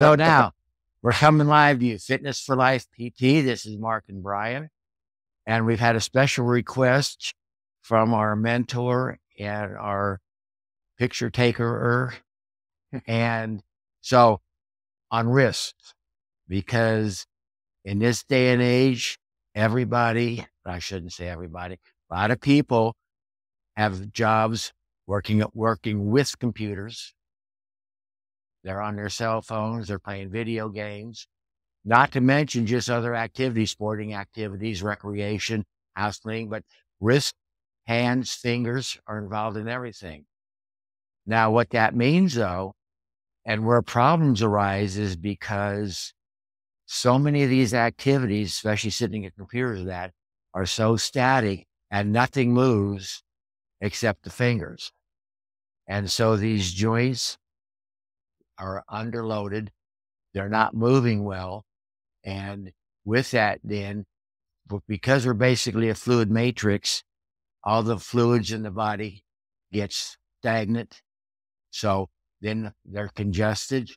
So now we're coming live to you, Fitness for Life PT. This is Mark and Brian, and we've had a special request from our mentor and our picture taker, and so on wrists, because in this day and age, everybody—I shouldn't say everybody—a lot of people have jobs working with computers. They're on their cell phones, they're playing video games, not to mention just other activities, sporting activities, recreation, house cleaning, but wrist, hands, fingers are involved in everything. Now, what that means though, and where problems arise is because so many of these activities, especially sitting at computers that are so static and nothing moves except the fingers. And so these joints are underloaded, they're not moving well. And with that then, because we're basically a fluid matrix, all the fluids in the body gets stagnant. So then they're congested,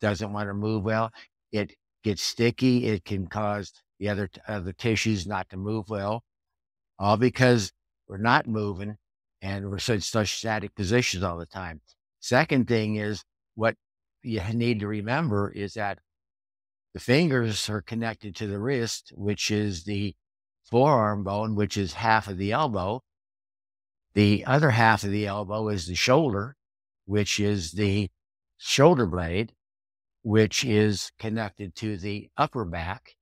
doesn't want to move well. It gets sticky, it can cause the other tissues not to move well, all because we're not moving and we're in such static positions all the time. Second thing is what you need to remember is that the fingers are connected to the wrist, which is the forearm bone, which is half of the elbow. The other half of the elbow is the shoulder, which is the shoulder blade, which is connected to the upper back,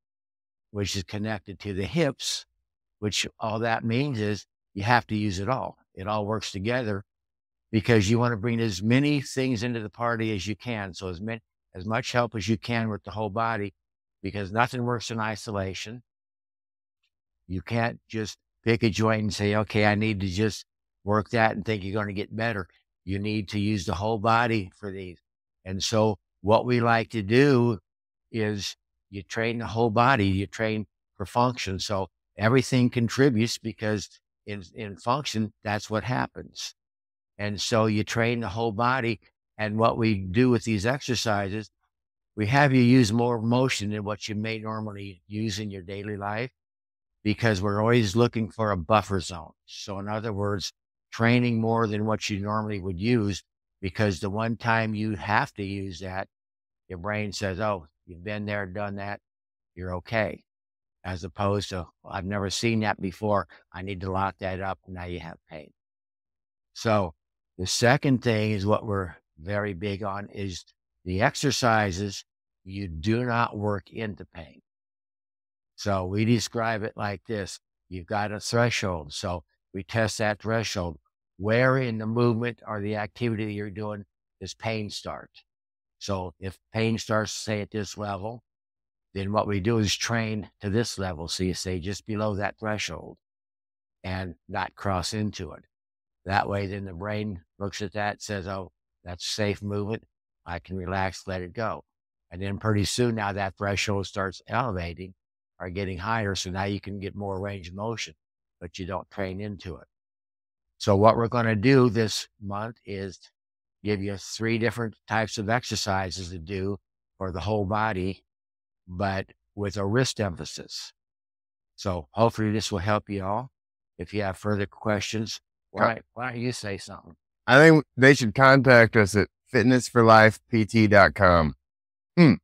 which is connected to the hips, which all that means is you have to use it all. It all works together, because you want to bring as many things into the party as you can. So as much help as you can with the whole body, because nothing works in isolation. You can't just pick a joint and say, okay, I need to just work that and think you're going to get better. You need to use the whole body for these. And so what we like to do is you train the whole body, you train for function. So everything contributes, because in function, that's what happens. And so you train the whole body. And what we do with these exercises, we have you use more motion than what you may normally use in your daily life, because we're always looking for a buffer zone. So in other words, training more than what you normally would use, because the one time you have to use that, your brain says, oh, you've been there, done that, you're okay. As opposed to, well, I've never seen that before, I need to lock that up, now you have pain. So the second thing is what we're very big on is the exercises. You do not work into pain. So we describe it like this. You've got a threshold. So we test that threshold. Where in the movement or the activity you're doing does pain start? So if pain starts, say, at this level, then what we do is train to this level. So you say just below that threshold and not cross into it. That way, then the brain looks at that, says, oh, that's safe movement. I can relax, let it go. And then pretty soon now that threshold starts elevating or getting higher. So now you can get more range of motion, but you don't train into it. So what we're going to do this month is give you 3 different types of exercises to do for the whole body, but with a wrist emphasis. So hopefully this will help you all. If you have further questions, why don't you say something? I think they should contact us at fitnessforlifept.com.